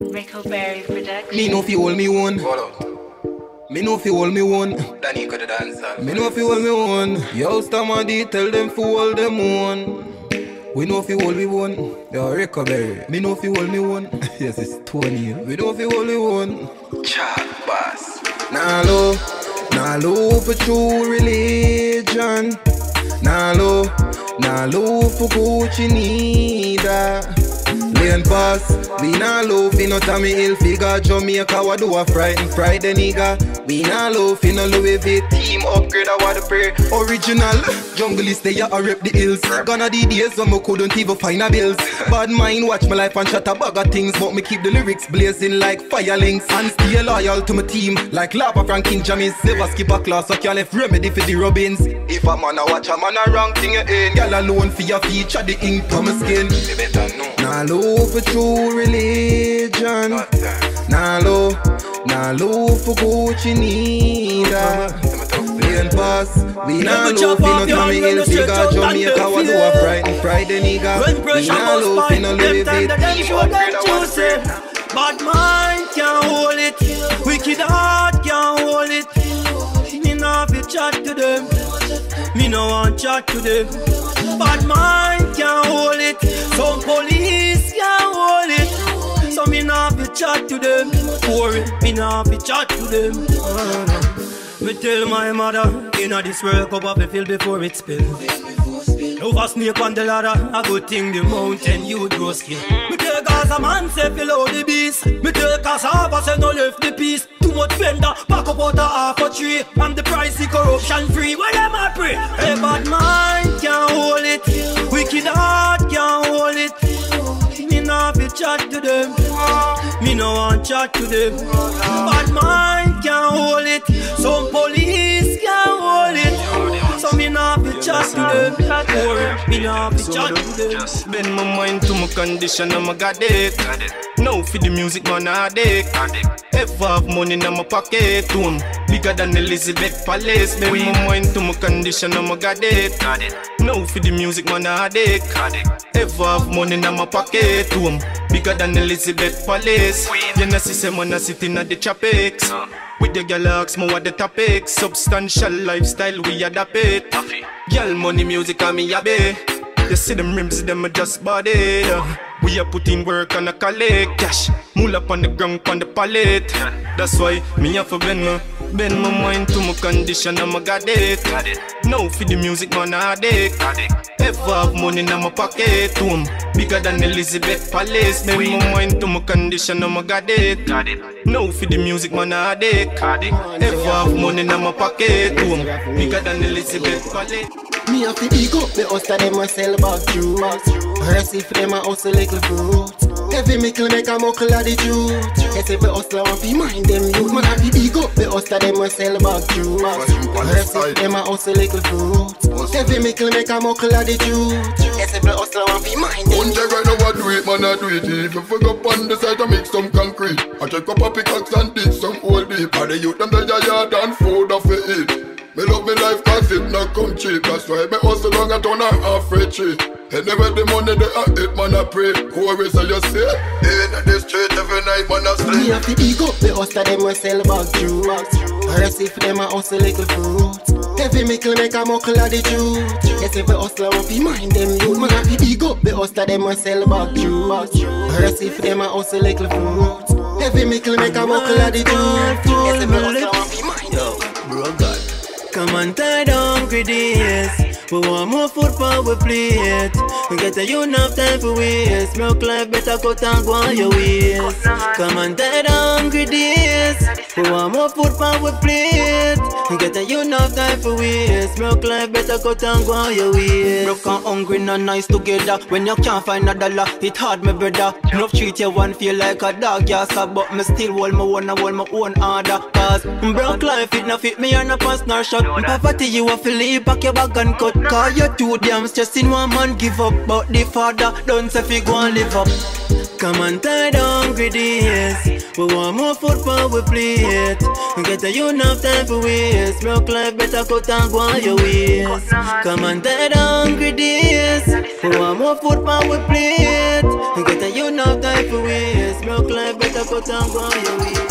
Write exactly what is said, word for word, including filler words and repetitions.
Rick O'Berry production. Me know if you hold me one. Me know if you hold me one. Danny could dance. Me know if you hold me one. Yo, Stamadi, tell them for hold them one. We know if you hold me one. Yo, Rick O'Berry. Me know if you hold me one. Yes, it's Tony. We know if you hold me one. Chad Bass. Nah low, nah low for true religion. Nah low, nah low for Gucci neither. Lane pass, we na low fi no Tommy Hilfiger. Jamaica wa do a frighten pride the nigga. We na low fi no Louis V. Team upgrade I wa the prayer. Original, jungle is there I rep the hills. Gonna the days when me couldn't even find a bills. Bad mind watch my life and shut a bag of things, but me keep the lyrics blazing like fire links and stay loyal to my team like Lava Frank King Jamis. Never skip a class, so can't left remedy for the Robins. If a man a watch a man a wrong thing in, girl alone for your feature the ink on my skin. You better know. Nah low for true religion. Nah low, nah low for Gucci neither. Lane pass, we nah low for no Tommy Hilfiger. Jamaica wa do a frighten Friday nigga. We nah low for no Louis Vuitton. Bad mind can't hold it, wicked heart can't hold it. Me nah fi chat to them, me no want chat to them. Bad mind can't hold it, some police can't hold it. So me nah fi chat to them, for it, me nah fi chat to them. uh, Me tell my mother, inna this world cup up a fill before it spill. Over snake on the ladder, a good thing the mountain you grow skill. Me tell Gaza man say fill out the beast, me tell Cassava say no left the peace. Too much vendor, pack up out a half a tree, and the price is corruption free. Where them a pray? A bad mind can't hold it, wicked heart can't hold it. Me nah fi chat to them, me no want chat to them. Bad mind can't hold it, some police can't hold it. So me nah be chat to them, me nah be chat to them. Bend my mind to my condition, I'm a god it. Now for the music man I addict. Ever have money in my pocket, um, bigger than Elizabeth Palace. Bend my mind to my condition, I'm a god it. Now for the music man I addict. Ever have money in my pocket, um, bigger than Elizabeth Palace. You know see say man I sit in the tropics. With the galax, more at the topic. Substantial lifestyle, we adapt it. Girl, money, music, and me a bae. You see them rims, them are just body. We are putting work on a collect cash. Mula up on the ground, on the pallet. That's why me have to bend my, bend my mind to my condition, I'm a god it. Now for the music, man, I addict. Ever have money in my pocket, um, bigger than Elizabeth Palace. Bend my mind to my condition, I'm a god it. Now for the music, man, I addict. Ever have money in my pocket, um, bigger than Elizabeth Palace. Me have to pick up the house and them a sell back through. Mercy for them a hustle little fruit. Every mickle make a muckle of the truth. Yes, every hustler want to mind them youth. Man have to pick up the house and them a sell back through. Mercy for them a hustle little fruit. Every mickle make a muckle of the truth. Yes, every hustler want to mind them youth. One right now I do it, man I do it. If you fuck up on the side I make some concrete. I check up a pickaxe and dig some old deep. And the youth them the yard and food off it. Me love me life cause it not come cheap. That's why me hustle long and turn a halfway tree. Anyway the money they a hit, man I pray. Worries I just say, in the street every night man I sleep. Me have to pick up the hustler them we sell back through. Receive them a hustle little fruit. Every mickle make a muckle of the truth. Yes every hustler want to mind them youth. Man have to pick up the hustler them we sell back through. Receive them a hustle little fruit. Every mickle make a muckle of the truth. Yes every hustler want to mind them. Bro God, come on, tired hungry days. We want more food for we plate. We get a enough time for waste. Milk life better cut and go on your waist. Come on, tired hungry days. We want more food for we plate. We get a enough time for waste. Milk life better cut and go on your waist. Broke and hungry not nice together. When you can't find a dollar, it hard my brother. Enough treat you one feel like a dog, yes, but me still hold my one and hold my own order. Cause broke life it not fit me and a pass nor shot. Poverty you a feel back your bag and cut. Cause you too damn stressing one man give up. But the father don't say fi go and live up. Come on tired hungry days. We want more food for we plate. Get a enough time for waste. Broke life better cut and go on your waist. Come on tired hungry days. We want more food for we plate. Get a enough time for waste. Broke life better out and go on your way.